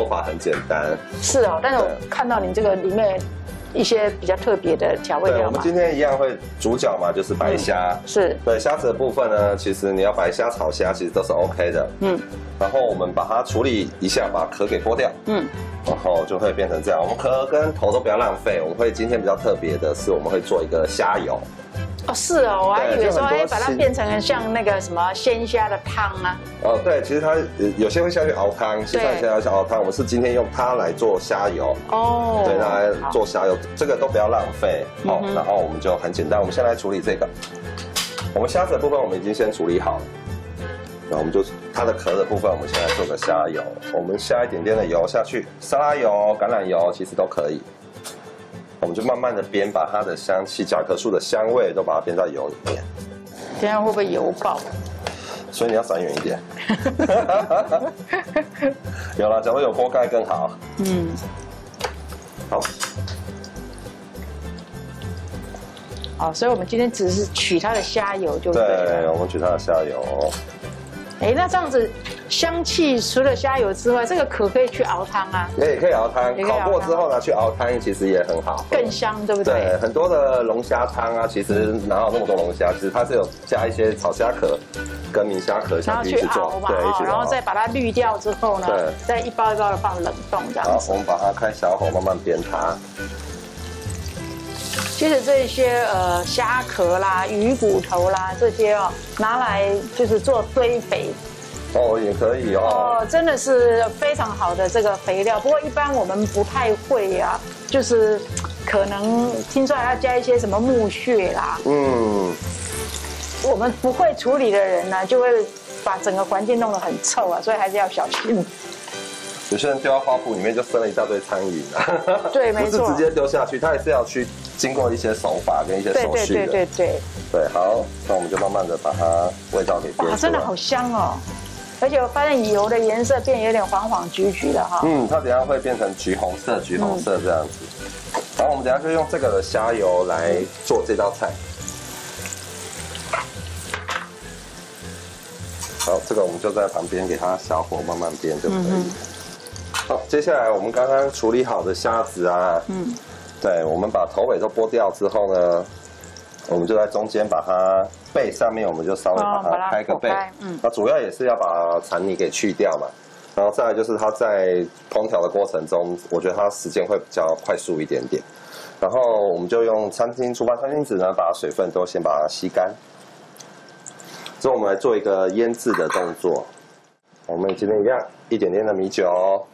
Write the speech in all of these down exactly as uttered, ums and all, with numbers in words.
做法很简单。是哦，但是我看到你这个里面一些比较特别的调味料。对，我们今天一样会主角嘛，就是白虾。嗯、是。对，虾子的部分呢，其实你要白虾、炒虾，其实都是 OK 的。嗯。然后我们把它处理一下，把壳给剥掉。嗯。然后就会变成这样。我们壳跟头都不要浪费，我们会今天比较特别的是，我们会做一个虾油。 哦，是哦，我还以为说，哎，把它变成像那个什么鲜虾的汤啊。哦，对，其实它有些会下去熬汤，现在下去熬汤，我们是今天用它来做虾油。哦，对，拿来做虾油，这个都不要浪费。哦，然后我们就很简单，我们先来处理这个。我们虾子的部分我们已经先处理好了，那我们就它的壳的部分，我们先来做个虾油。我们下一点点的油下去，沙拉油、橄榄油其实都可以。 我们就慢慢的煸，把它的香气、甲壳素的香味都把它煸到油里面。这样会不会油爆？所以你要闪远一点。有了，假如有锅盖更好。嗯。好。哦，所以我们今天只是取它的虾油就对了。对，我们取它的虾油。哎，那这样子。 香气除了虾油之外，这个壳可以去熬汤啊。也可以熬汤，烤过之后呢，去熬汤其实也很好，更香，对不对？对，很多的龙虾汤啊，其实哪有那么多龙虾？其实它是有加一些炒虾壳跟明虾壳下去一起做，对，一起熬，然后再把它滤掉之后呢，再一包一包的放冷冻这样子。好，我们把它开小火慢慢煸它。 其实这些呃虾壳啦、鱼骨头啦这些哦，拿来就是做堆肥。 哦，也可以哦。哦，真的是非常好的这个肥料，不过一般我们不太会啊，就是可能听出来要加一些什么木屑啦。嗯，我们不会处理的人呢、啊，就会把整个环境弄得很臭啊，所以还是要小心。有些人丢到花圃里面就生了一大堆苍蝇啊。对，没错。不是直接丢下去，它也是要去经过一些手法跟一些手续的。对对对对对。对，好，那我们就慢慢的把它味道给变出来。哇，真的好香哦。 而且我发现油的颜色变有点黄黄橘橘的哈。嗯，它等下会变成橘红色、橘红色这样子。然后我们等下就用这个虾油来做这道菜。好，这个我们就在旁边给它小火慢慢煸就可以。好，接下来我们刚刚处理好的虾子啊，嗯，对，我们把头尾都剥掉之后呢。 我们就在中间把它背上面，我们就稍微把它开个背，嗯，那主要也是要把残泥给去掉嘛。然后再来就是它在烹调的过程中，我觉得它时间会比较快速一点点。然后我们就用餐巾厨房餐巾纸呢，把水分都先把它吸干。之后我们来做一个腌制的动作。我们今天一样一点点的米酒，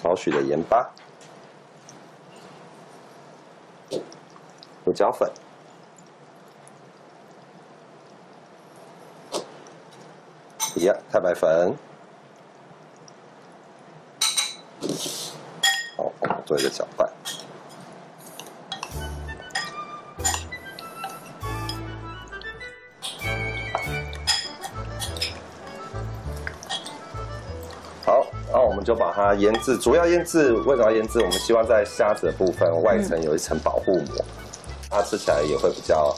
少许的盐巴。 胡椒粉，一样太白粉，好，我们做一个搅拌。好，然后我们就把它腌制。主要腌制为什么要腌制？我们希望在虾子的部分外层有一层保护膜。 它吃起来也会比较，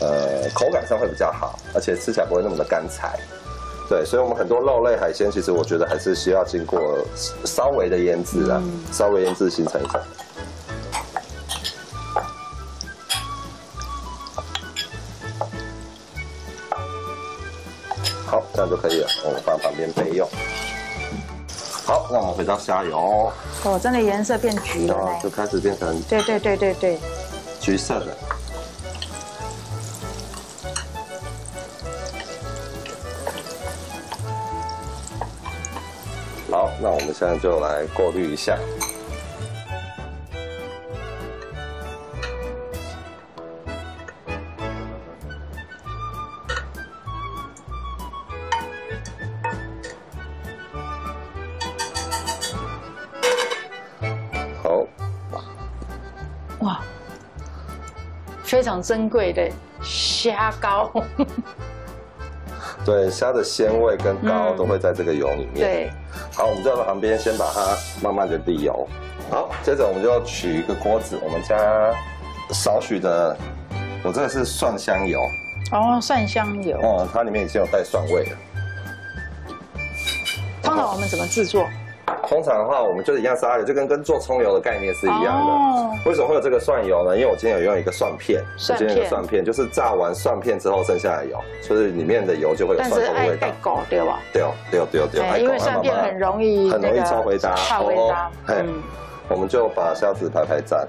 呃，口感上会比较好，而且吃起来不会那么的干柴。对，所以我们很多肉类海鲜，其实我觉得还是需要经过稍微的腌制啊，嗯、稍微腌制形成一下。好，这样就可以了，我们放旁边备用。好，那我们回到虾油。哦，真的颜色变橘了、哦，就开始变成。对对对对对。 橘色的，好，那我们现在就来过滤一下。好，哇！ 非常珍贵的虾膏，对虾的鲜味跟膏都会在这个油里面。嗯、对，好，我们在旁边先把它慢慢的沥油。好，接着我们就取一个锅子，我们加少许的，我这个是蒜香油。哦，蒜香油。哦，它里面已经有带蒜味了。通常我们怎么制作？通常的话，我们就是一样是阿油，就跟跟做葱油的概念是一样的。哦、为什么会有这个蒜油呢？因为我今天有用一个蒜片，蒜片我今天有蒜片就是炸完蒜片之后剩下的油，就是里面的油就会有蒜头的味道。但是爱狗对吧？对哦，对哦，对哦，对哦。哎、因为蒜片很容易很容易超回答，超回答。哎，我们就把虾子排排站。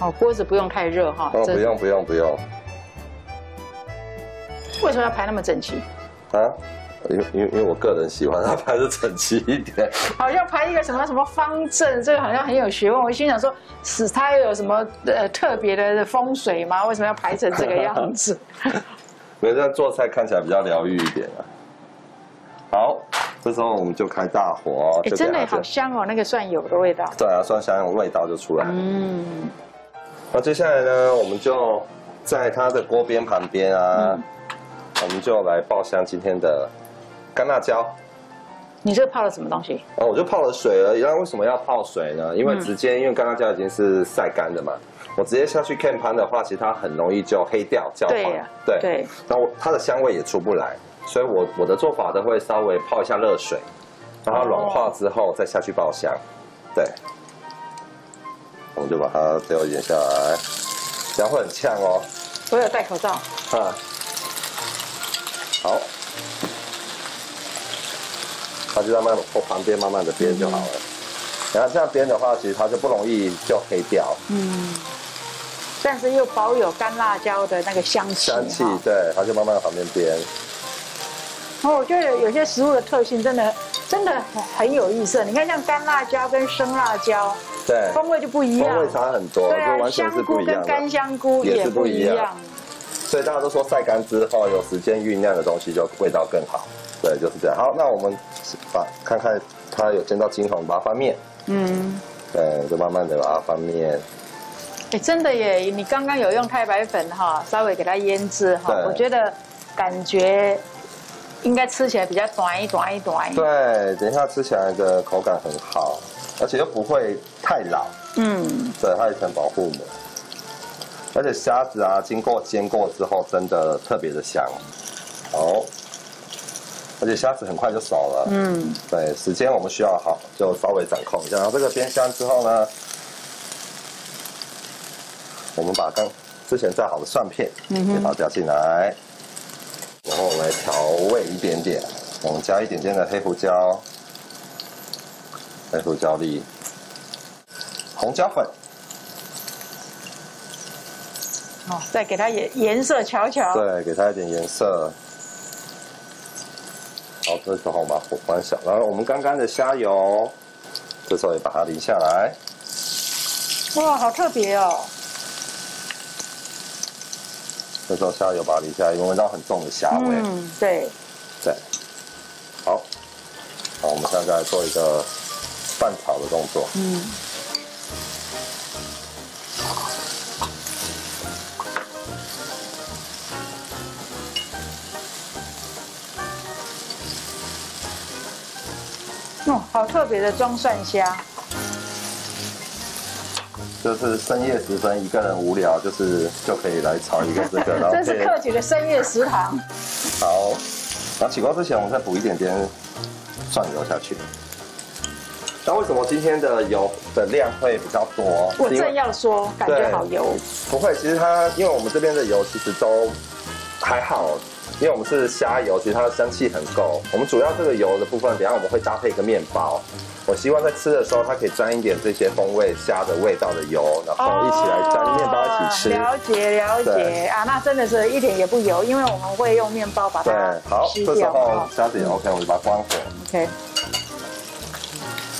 哦，锅子不用太热哈。哦，不用不用不用。为什么要排那么整齐？啊，因为因为因为我个人喜欢它排的整齐一点。好，要排一个什么什么方阵，这个好像很有学问。我心想说，是它有什么呃特别的风水吗？为什么要排成这个样子？没这样做菜看起来比较疗愈一点啊。好。 这时候我们就开大火，哎，真的好香哦，那个蒜油的味道。对啊，蒜香味道就出来了。嗯。那接下来呢，我们就在它的锅边旁边啊，嗯、我们就来爆香今天的干辣椒。你这泡了什么东西？哦，我就泡了水而已。那为什么要泡水呢？因为直接、嗯、因为干辣椒已经是晒干的嘛，我直接下去炕盘的话，其实它很容易就黑掉焦黄。对、啊、对。对那我它的香味也出不来。 所以我，我我的做法都会稍微泡一下热水，让它软化之后再下去爆香。对，我们就把它丢一点下来，这样会很呛哦。我有戴口罩。啊，好，它就在慢慢旁边慢慢的煸就好了。嗯、然后这样煸的话，其实它就不容易就黑掉。嗯。 但是又保有干辣椒的那个香气，香气对，它就慢慢在旁边煸。哦，我觉得有些食物的特性真的真的很有意思。你看，像干辣椒跟生辣椒，对，风味就不一样，风味差很多，对啊，香菇跟干香菇也是不一样。所以大家都说晒干之后有时间酝酿的东西就味道更好。对，就是这样。好，那我们把看看它有见到金黄，把它翻面。嗯，对，就慢慢的把它翻面。 哎，真的耶！你刚刚有用太白粉哈，稍微给它腌制哈，我觉得感觉应该吃起来比较短一短一短一。对，等一下吃起来的口感很好，而且又不会太老。嗯，对，它有层保护膜。而且虾子啊，经过煎过之后，真的特别的香。好，而且虾子很快就熟了。嗯，对，时间我们需要好，就稍微掌控一下。然后这个煸香之后呢？ 我们把刚之前炸好的蒜片给它加进来，然后我们来调味一点点。我们加一点点的黑胡椒、黑胡椒粒、红椒粉。哦，再给它颜颜色瞧瞧。对，给它一点颜色。好，这时候我们把火关小，然后我们刚刚的虾油，这时候也把它淋下来。哇，好特别哦！ 这时候虾油把它淋下来，因为闻到很重的虾味。嗯，对，对，好，好，我们现在做一个拌炒的动作。嗯，哦，好特别的装蒜虾。就是深夜时分，一个人无聊，就是就可以来炒一个这个。然后这是客群的深夜食堂。好，然后起锅之前，我们再补一点点蒜油下去。那为什么今天的油的量会比较多？我正要说，感觉好油。不会，其实它因为我们这边的油其实都还好，因为我们是虾油，其实它的香气很够。我们主要这个油的部分，等下我们会搭配一个面包。 我希望在吃的时候，它可以沾一点这些风味虾的味道的油，然后一起来沾面包一起吃。了解了解啊，那真的是一点也不油，因为我们会用面包把它吸掉。对，好，这时候虾子也 OK， 我就把它关火。OK。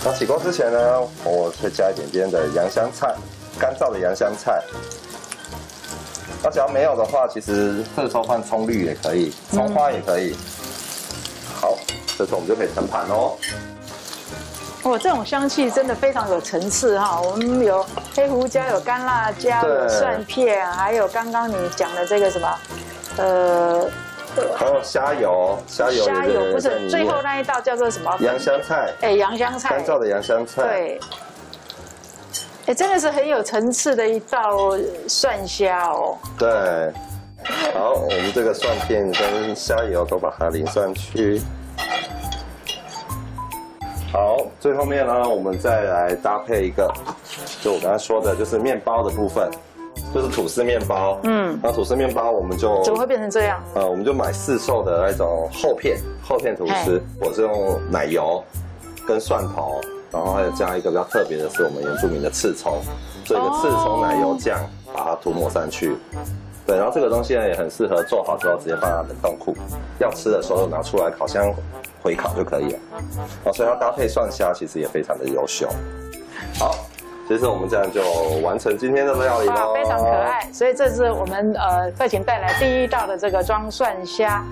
那起锅之前呢，我会加一点点的洋香菜，干燥的洋香菜。那只要没有的话，其实这时候换葱绿也可以，葱花也可以。好，这时候我们就可以盛盘哦。 哇，这种香气真的非常有层次哈！我们有黑胡椒，有干辣椒，有蒜片，还有刚刚你讲的这个什么，呃，还有虾油，虾油，虾油不是最后那一道叫做什么？洋香菜。哎，洋香菜，干燥的洋香菜。对。哎，真的是很有层次的一道蒜虾哦。对。好，我们这个蒜片跟虾油都把它淋上去。好，最后面呢，我们再来搭配一个，就我刚才说的，就是面包的部分。 就是吐司面包，嗯，然后吐司面包我们就怎么会变成这样？呃，我们就买市售的那种厚片厚片吐司，我是用奶油跟蒜头，然后还有加一个比较特别的是我们原住民的刺葱，做一个刺葱奶油酱，哦、把它涂抹上去。对，然后这个东西呢也很适合做好之后直接放到冷冻库，要吃的时候拿出来烤箱回烤就可以了。然后所以它搭配蒜虾其实也非常的优秀。好。 其实我们这样就完成今天的料理了、哦，非常可爱。所以这是我们呃，特勤带来第一道的这个装蒜虾。